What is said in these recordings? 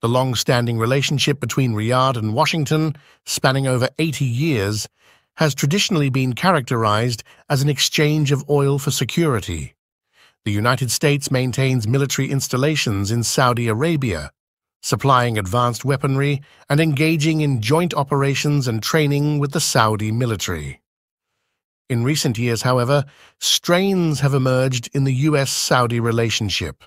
The long-standing relationship between Riyadh and Washington, spanning over 80 years, has traditionally been characterized as an exchange of oil for security. The United States maintains military installations in Saudi Arabia, supplying advanced weaponry and engaging in joint operations and training with the Saudi military. In recent years, however, strains have emerged in the US-Saudi relationship.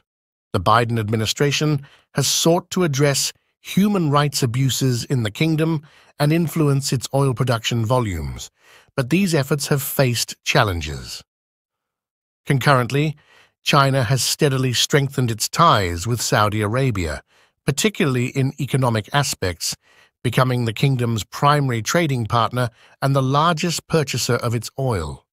The Biden administration has sought to address human rights abuses in the kingdom and influence its oil production volumes, but these efforts have faced challenges. Concurrently, China has steadily strengthened its ties with Saudi Arabia, particularly in economic aspects, becoming the kingdom's primary trading partner and the largest purchaser of its oil.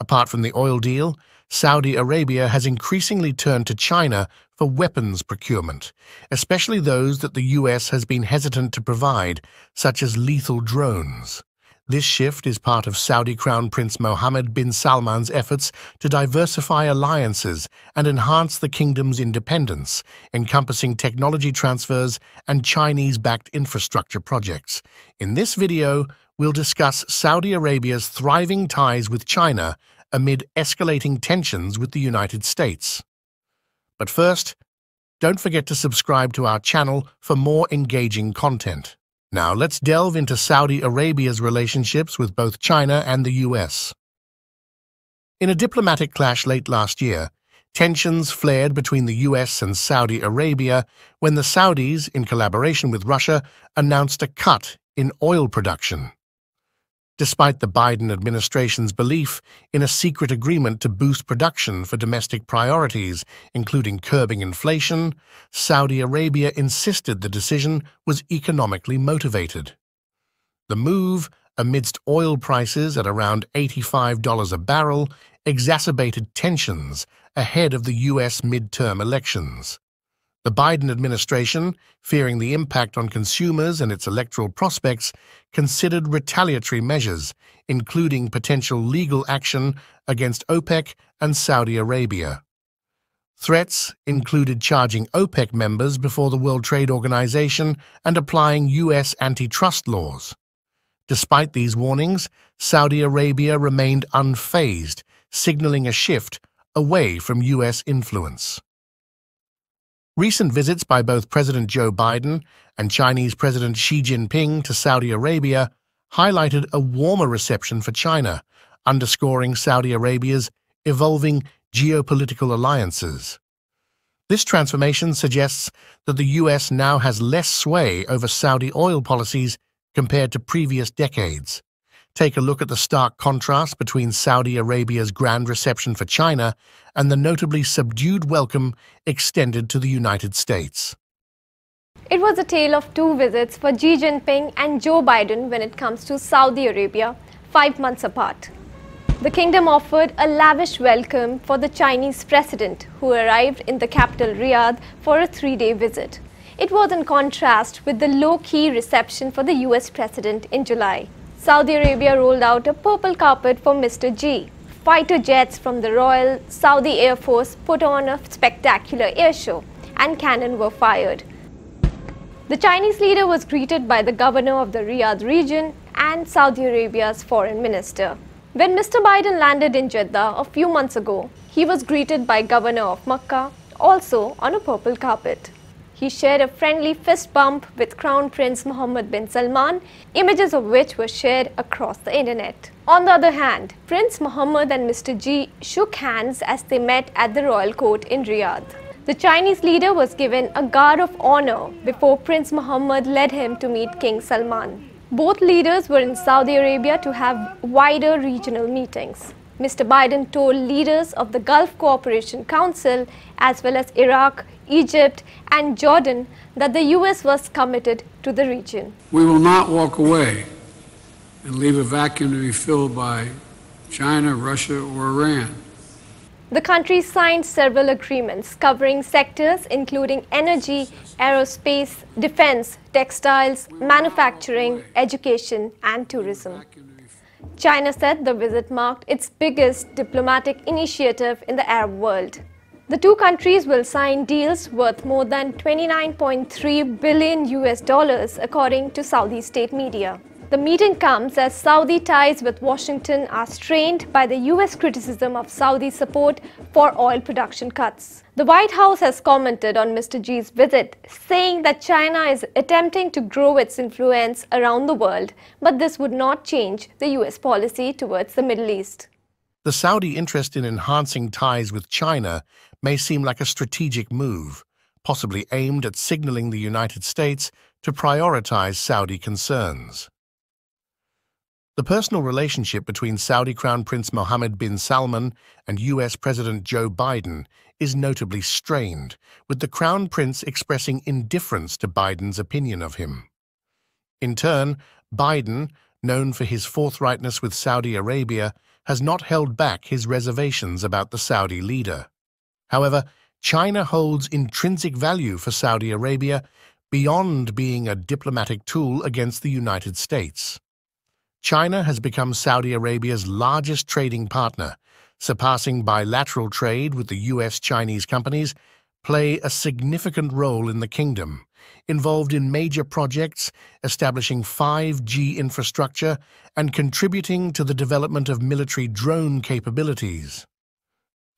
Apart from the oil deal, Saudi Arabia has increasingly turned to China for weapons procurement, especially those that the US has been hesitant to provide, such as lethal drones. This shift is part of Saudi Crown Prince Mohammed bin Salman's efforts to diversify alliances and enhance the kingdom's independence, encompassing technology transfers and Chinese-backed infrastructure projects. In this video, we'll discuss Saudi Arabia's thriving ties with China amid escalating tensions with the United States. But first, don't forget to subscribe to our channel for more engaging content. Now let's delve into Saudi Arabia's relationships with both China and the US. In a diplomatic clash late last year, tensions flared between the US and Saudi Arabia when the Saudis, in collaboration with Russia, announced a cut in oil production. Despite the Biden administration's belief in a secret agreement to boost production for domestic priorities, including curbing inflation, Saudi Arabia insisted the decision was economically motivated. The move, amidst oil prices at around $85 a barrel, exacerbated tensions ahead of the U.S. midterm elections. The Biden administration, fearing the impact on consumers and its electoral prospects, considered retaliatory measures, including potential legal action against OPEC and Saudi Arabia. Threats included charging OPEC members before the World Trade Organization and applying U.S. antitrust laws. Despite these warnings, Saudi Arabia remained unfazed, signaling a shift away from U.S. influence. Recent visits by both President Joe Biden and Chinese President Xi Jinping to Saudi Arabia highlighted a warmer reception for China, underscoring Saudi Arabia's evolving geopolitical alliances. This transformation suggests that the US now has less sway over Saudi oil policies compared to previous decades. Take a look at the stark contrast between Saudi Arabia's grand reception for China and the notably subdued welcome extended to the United States. It was a tale of two visits for Xi Jinping and Joe Biden when it comes to Saudi Arabia, 5 months apart. The kingdom offered a lavish welcome for the Chinese president, who arrived in the capital Riyadh for a three-day visit. It was in contrast with the low-key reception for the US president in July. Saudi Arabia rolled out a purple carpet for Mr. Xi. Fighter jets from the Royal Saudi Air Force put on a spectacular airshow, and cannon were fired. The Chinese leader was greeted by the governor of the Riyadh region and Saudi Arabia's foreign minister. When Mr. Biden landed in Jeddah a few months ago, he was greeted by governor of Makkah, also on a purple carpet. He shared a friendly fist bump with Crown Prince Mohammed bin Salman, images of which were shared across the internet. On the other hand, Prince Mohammed and Mr. Xi shook hands as they met at the royal court in Riyadh. The Chinese leader was given a guard of honor before Prince Mohammed led him to meet King Salman. Both leaders were in Saudi Arabia to have wider regional meetings. Mr. Biden told leaders of the Gulf Cooperation Council, as well as Iraq, Egypt and Jordan, that the US was committed to the region. We will not walk away and leave a vacuum to be filled by China, Russia or Iran. The countries signed several agreements covering sectors including energy, aerospace, defense, textiles, manufacturing, education and tourism. China said the visit marked its biggest diplomatic initiative in the Arab world. The two countries will sign deals worth more than $29.3 billion, according to Saudi state media. The meeting comes as Saudi ties with Washington are strained by the US criticism of Saudi's support for oil production cuts. The White House has commented on Mr. Xi's visit, saying that China is attempting to grow its influence around the world, but this would not change the US policy towards the Middle East. The Saudi interest in enhancing ties with China may seem like a strategic move, possibly aimed at signaling the United States to prioritize Saudi concerns. The personal relationship between Saudi Crown Prince Mohammed bin Salman and US President Joe Biden is notably strained, with the Crown Prince expressing indifference to Biden's opinion of him. In turn, Biden, known for his forthrightness with Saudi Arabia, has not held back his reservations about the Saudi leader. However, China holds intrinsic value for Saudi Arabia beyond being a diplomatic tool against the United States. China has become Saudi Arabia's largest trading partner, surpassing bilateral trade with the US-Chinese companies, play a significant role in the kingdom, involved in major projects, establishing 5G infrastructure and contributing to the development of military drone capabilities.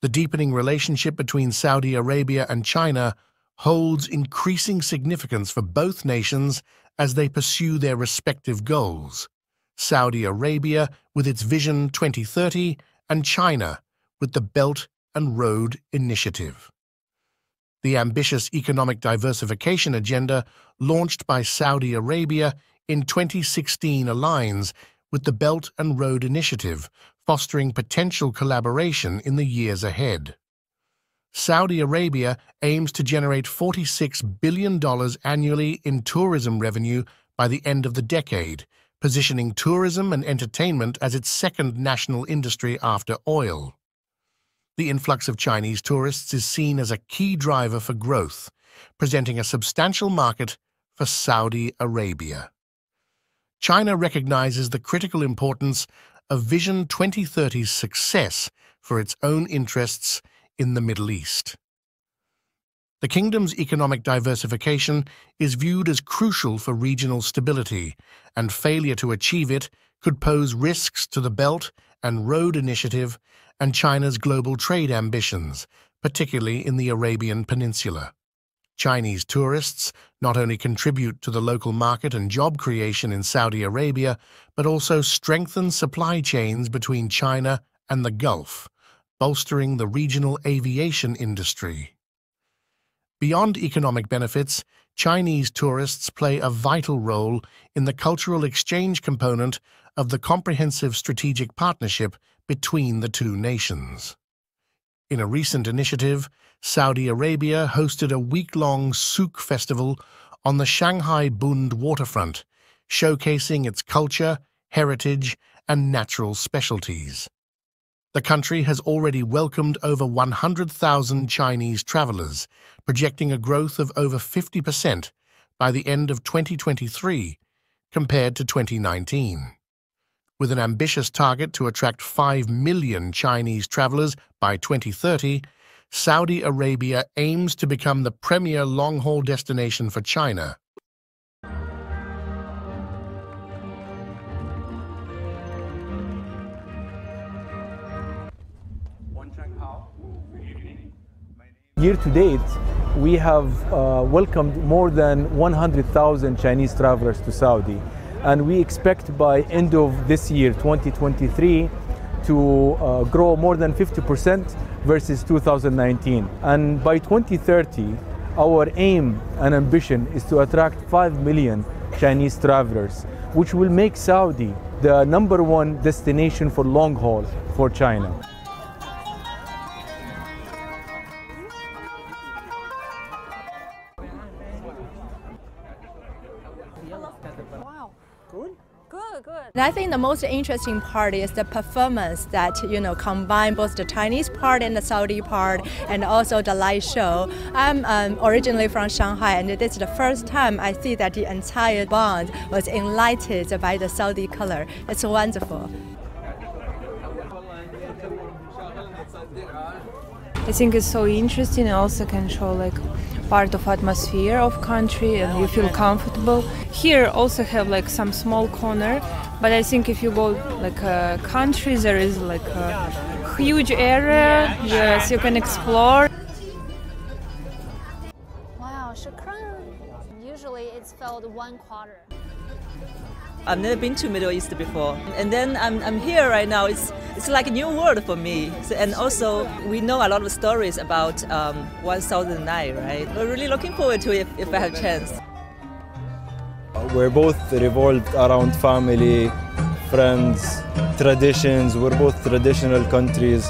The deepening relationship between Saudi Arabia and China holds increasing significance for both nations as they pursue their respective goals. Saudi Arabia with its Vision 2030 and China with the Belt and Road Initiative. The ambitious economic diversification agenda launched by Saudi Arabia in 2016 aligns with the Belt and Road Initiative, fostering potential collaboration in the years ahead. Saudi Arabia aims to generate $46 billion annually in tourism revenue by the end of the decade, positioning tourism and entertainment as its second national industry after oil. The influx of Chinese tourists is seen as a key driver for growth, presenting a substantial market for Saudi Arabia. China recognizes the critical importance of Vision 2030's success for its own interests in the Middle East. The kingdom's economic diversification is viewed as crucial for regional stability, and failure to achieve it could pose risks to the Belt and Road Initiative and China's global trade ambitions, particularly in the Arabian Peninsula. Chinese tourists not only contribute to the local market and job creation in Saudi Arabia, but also strengthen supply chains between China and the Gulf, bolstering the regional aviation industry. Beyond economic benefits, Chinese tourists play a vital role in the cultural exchange component of the comprehensive strategic partnership between the two nations. In a recent initiative, Saudi Arabia hosted a week-long souk festival on the Shanghai Bund waterfront, showcasing its culture, heritage, and natural specialties. The country has already welcomed over 100,000 Chinese travelers, projecting a growth of over 50% by the end of 2023 compared to 2019. With an ambitious target to attract 5 million Chinese travelers by 2030, Saudi Arabia aims to become the premier long-haul destination for China. Year to date, we have welcomed more than 100,000 Chinese travelers to Saudi. And we expect by end of this year, 2023, to grow more than 50% versus 2019. And by 2030, our aim and ambition is to attract 5 million Chinese travelers, which will make Saudi the #1 destination for long haul for China. Wow. Good. Good, good. And I think the most interesting part is the performance that, combine both the Chinese part and the Saudi part, and also the light show. I'm originally from Shanghai, and it is the first time I see that the entire Bund was enlightened by the Saudi color. It's wonderful. I think it's so interesting. It also can show like part of atmosphere of country and you feel comfortable. Here also have like some small corner, but I think if you go like a country, there is like a huge area, yes, you can explore. Wow, shukran. Usually it's filled one quarter. I've never been to Middle East before, and then I'm here right now. It's like a new world for me. So, and also we know a lot of stories about 1009, right? We're really looking forward to it if I have a chance. We're both revolved around family, friends, traditions. We're both traditional countries.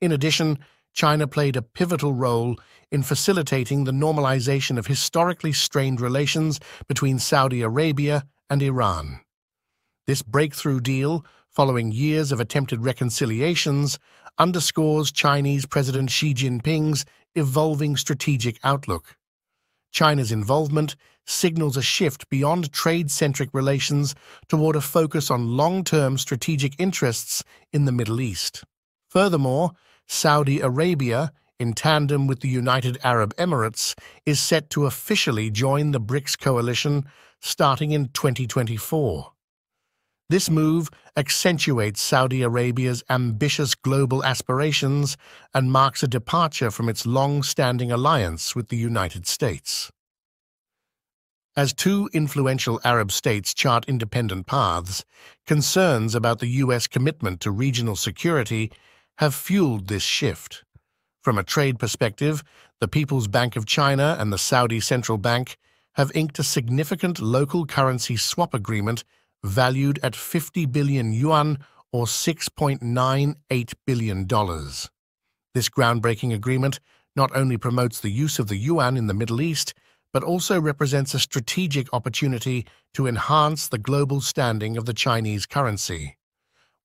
In addition, China played a pivotal role in facilitating the normalization of historically strained relations between Saudi Arabia and Iran. This breakthrough deal, following years of attempted reconciliations, underscores Chinese President Xi Jinping's evolving strategic outlook. China's involvement signals a shift beyond trade-centric relations toward a focus on long-term strategic interests in the Middle East. Furthermore, Saudi Arabia, in tandem with the United Arab Emirates, is set to officially join the BRICS coalition starting in 2024. This move accentuates Saudi Arabia's ambitious global aspirations and marks a departure from its long-standing alliance with the United States. As two influential Arab states chart independent paths, concerns about the U.S. commitment to regional security have fueled this shift. From a trade perspective, the People's Bank of China and the Saudi Central Bank have inked a significant local currency swap agreement valued at 50 billion yuan or $6.98 billion. This groundbreaking agreement not only promotes the use of the yuan in the Middle East, but also represents a strategic opportunity to enhance the global standing of the Chinese currency.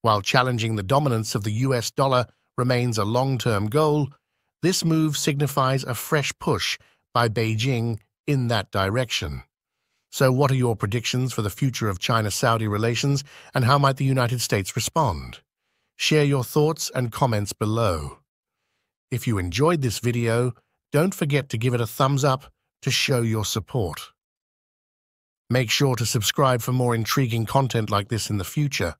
While challenging the dominance of the US dollar remains a long-term goal, this move signifies a fresh push by Beijing in that direction. So what are your predictions for the future of China-Saudi relations, and how might the United States respond? Share your thoughts and comments below. If you enjoyed this video, don't forget to give it a thumbs up to show your support. Make sure to subscribe for more intriguing content like this in the future.